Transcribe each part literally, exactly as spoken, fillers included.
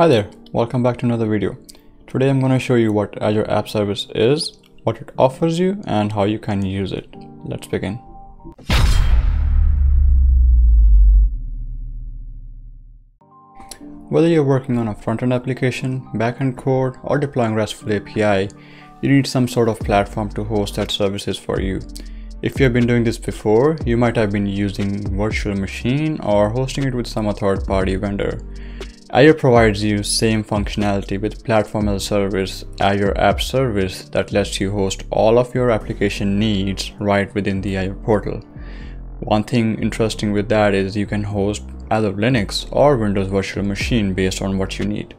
Hi there, welcome back to another video. Today I'm going to show you what Azure App Service is, what it offers you, and how you can use it. Let's begin. Whether you're working on a front-end application, back-end code, or deploying RESTful A P I, you need some sort of platform to host that services for you. If you have been doing this before, you might have been using virtual machine or hosting it with some third-party vendor. Azure provides you same functionality with platform as a service, Azure App Service, that lets you host all of your application needs right within the Azure portal. One thing interesting with that is you can host either Linux or Windows virtual machine based on what you need.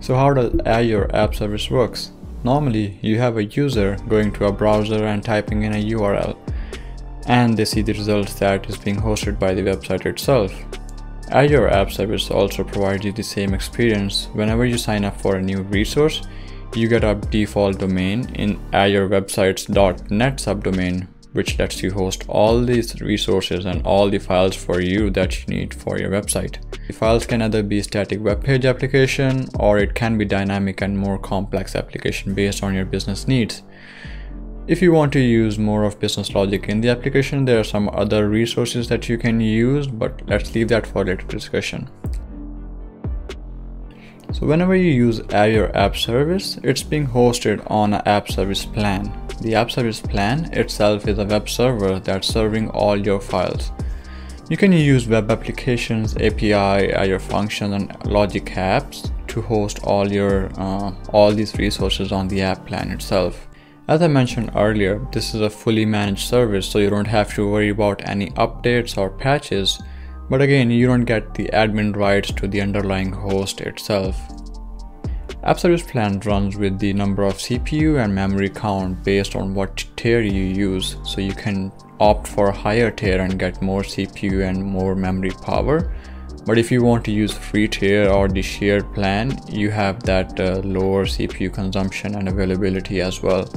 So how does Azure App Service works? Normally, you have a user going to a browser and typing in a U R L, and they see the results that is being hosted by the website itself. Azure App Service also provides you the same experience. Whenever you sign up for a new resource, you get a default domain in azure websites dot net subdomain, which lets you host all these resources and all the files for you that you need for your website. The files can either be static web page application, or it can be dynamic and more complex application based on your business needs. If you want to use more of business logic in the application, there are some other resources that you can use, but let's leave that for later discussion. So whenever you use Azure App Service, it's being hosted on an App Service plan. The App Service plan itself is a web server that's serving all your files. You can use web applications, A P I, Azure functions, and logic apps to host all your uh, all these resources on the app plan itself. As I mentioned earlier, this is a fully managed service, so you don't have to worry about any updates or patches, but again, you don't get the admin rights to the underlying host itself. App Service plan runs with the number of C P U and memory count based on what tier you use, so you can opt for a higher tier and get more C P U and more memory power. But if you want to use free tier or the shared plan, you have that uh, lower C P U consumption and availability as well.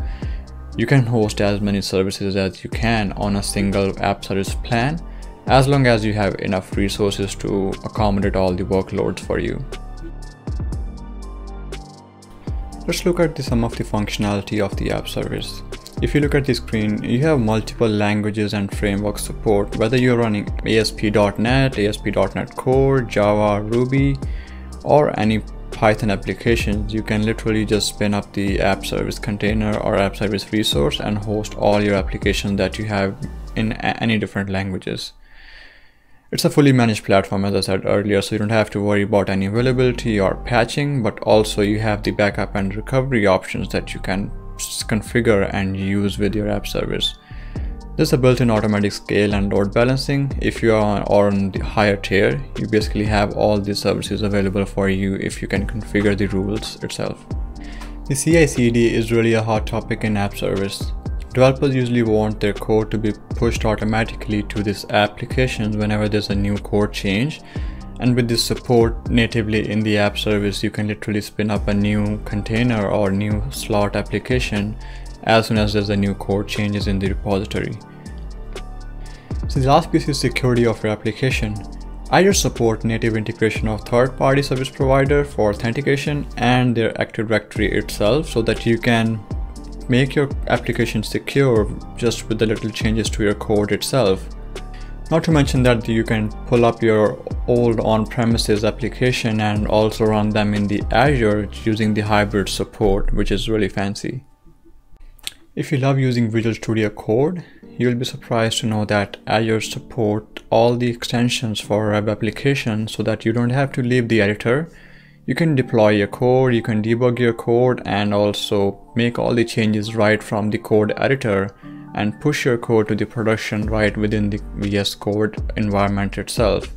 You can host as many services as you can on a single App Service plan, as long as you have enough resources to accommodate all the workloads for you. Let's look at the, some of the functionality of the App Service. If you look at the screen, you have multiple languages and framework support, whether you're running A S P dot net, A S P dot net Core, Java, Ruby, or any Python applications. You can literally just spin up the App Service container or App Service resource and host all your applications that you have in any different languages. It's a fully managed platform, as I said earlier, so you don't have to worry about any availability or patching, but also you have the backup and recovery options that you can configure and use with your App Service. There's a built-in automatic scale and load balancing. If you are on the higher tier, you basically have all the services available for you if you can configure the rules itself. The C I C D is really a hot topic in App Service. Developers usually want their code to be pushed automatically to this application whenever there's a new code change. And with this support natively in the App Service, you can literally spin up a new container or new slot application as soon as there's a new code changes in the repository. So the last piece is security of your application. Azure support native integration of third-party service provider for authentication and their Active Directory itself, so that you can make your application secure just with the little changes to your code itself. Not to mention that you can pull up your old on-premises application and also run them in the Azure using the hybrid support, which is really fancy. If you love using Visual Studio Code, you'll be surprised to know that Azure support all the extensions for web applications, so that you don't have to leave the editor. You can deploy your code, you can debug your code, and also make all the changes right from the code editor and push your code to the production right within the V S Code environment itself.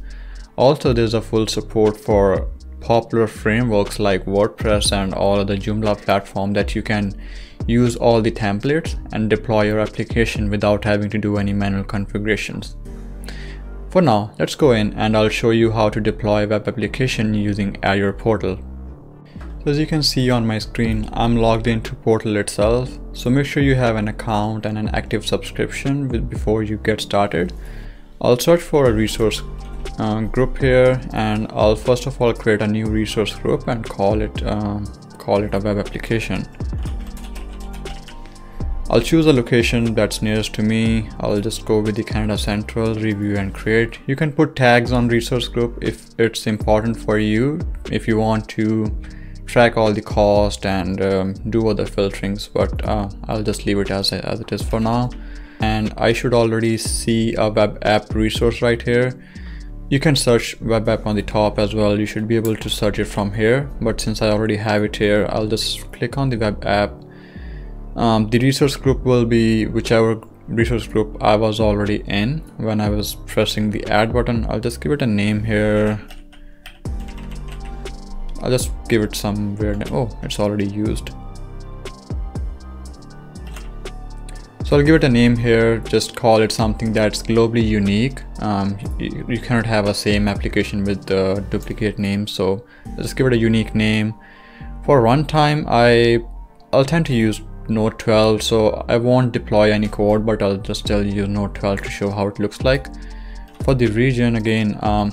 Also, there's a full support for popular frameworks like WordPress and all of the Joomla platform, that you can use all the templates and deploy your application without having to do any manual configurations. For now, let's go in and I'll show you how to deploy a web application using Azure Portal. As you can see on my screen, I'm logged into Portal itself, so make sure you have an account and an active subscription before you get started. I'll search for a resource uh, group here, and I'll first of all create a new resource group and call it uh, call it a web application. I'll choose a location that's nearest to me. I'll just go with the Canada Central, review and create. You can put tags on resource group if it's important for you, if you want to track all the cost and um, do other filterings, but uh, I'll just leave it as, as it is for now. And I should already see a web app resource right here. You can search web app on the top as well. You should be able to search it from here, but since I already have it here, I'll just click on the web app. Um, the resource group will be whichever resource group I was already in when I was pressing the add button. I'll just give it a name here. I'll just give it some weird name. Oh, it's already used. So I'll give it a name here. Just call it something that's globally unique. Um, you, you cannot have a same application with uh, duplicate names. So I'll just give it a unique name. For runtime, I, I'll tend to use Node twelve, so I won't deploy any code, but I'll just tell you Node twelve to show how it looks like. For the region, again, um,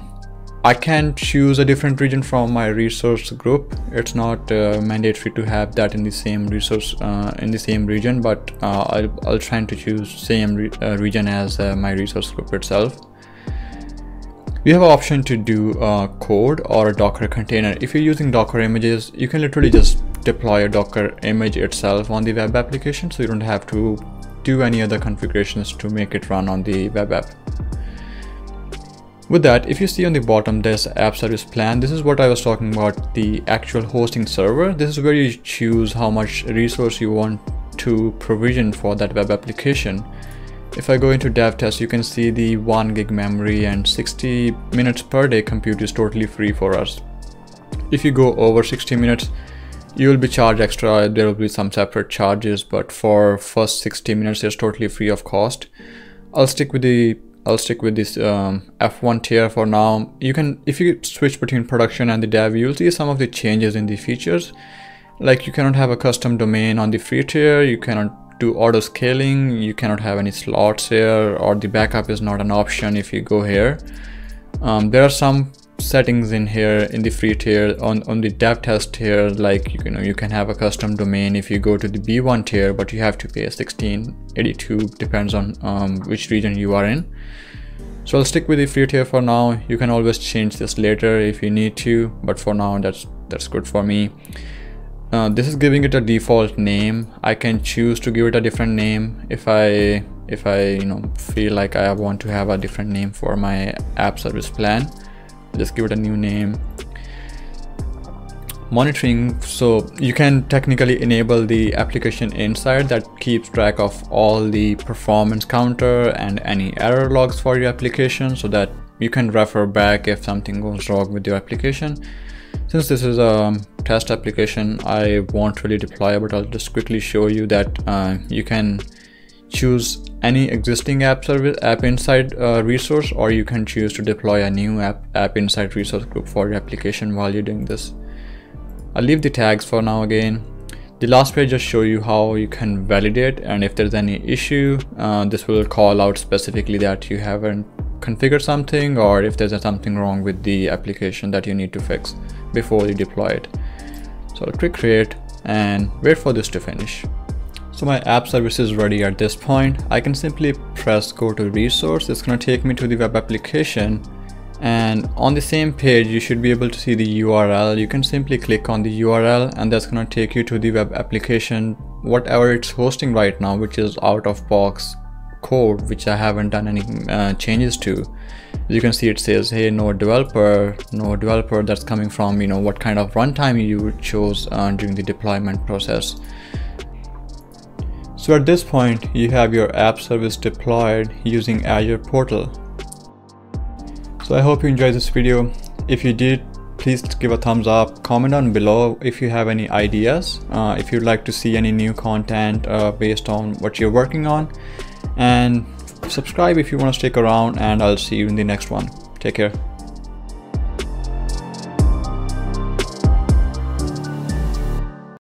I can choose a different region from my resource group. It's not uh, mandatory to have that in the same resource uh, in the same region, but uh, I'll, I'll try to choose same re uh, region as uh, my resource group itself. You have an option to do uh, code or a Docker container. If you're using Docker images, you can literally just deploy a Docker image itself on the web application, so you don't have to do any other configurations to make it run on the web app. With that, if you see on the bottom this app service plan, this is what I was talking about, the actual hosting server. This is where you choose how much resource you want to provision for that web application. If I go into dev test, you can see the one gig memory and sixty minutes per day compute is totally free for us. If you go over sixty minutes, you will be charged extra. There will be some separate charges, but for first sixty minutes, it's totally free of cost. I'll stick with the I'll stick with this um, F one tier for now. You can, if you switch between production and the dev, you'll see some of the changes in the features. Like you cannot have a custom domain on the free tier, you cannot do auto scaling, you cannot have any slots here, or the backup is not an option if you go here. Um, there are some settings in here in the free tier. On, on the dev test tier, like you know, you can have a custom domain if you go to the B one tier, but you have to pay sixteen eighty-two, depends on um, which region you are in. So I'll stick with the free tier for now. You can always change this later if you need to, but for now that's that's good for me. Uh, this is giving it a default name. I can choose to give it a different name if I if I you know feel like I want to have a different name for my app service plan. Just give it a new name. Monitoring, so you can technically enable the application inside that keeps track of all the performance counter and any error logs for your application, so that you can refer back if something goes wrong with your application. Since this is a test application, I won't really deploy, but I'll just quickly show you that uh, you can choose any existing app service app inside uh, resource, or you can choose to deploy a new app app inside resource group for your application while you're doing this. I'll leave the tags for now. Again, the last page just show you how you can validate, and if there's any issue, uh, this will call out specifically that you haven't configured something, or if there's something wrong with the application that you need to fix before you deploy it. So I'll click create and wait for this to finish. So my app service is ready at this point. I can simply press go to resource. It's going to take me to the web application, and on the same page you should be able to see the U R L. You can simply click on the U R L, and that's going to take you to the web application, whatever it's hosting right now, which is out of box code, which I haven't done any uh, changes to. You can see it says, hey, Node developer, Node developer. That's coming from, you know, what kind of runtime you chose uh, during the deployment process. So at this point, you have your app service deployed using Azure portal. So I hope you enjoyed this video. If you did, please give a thumbs up, comment down below if you have any ideas, uh, if you'd like to see any new content uh, based on what you're working on, and subscribe if you want to stick around, and I'll see you in the next one. Take care.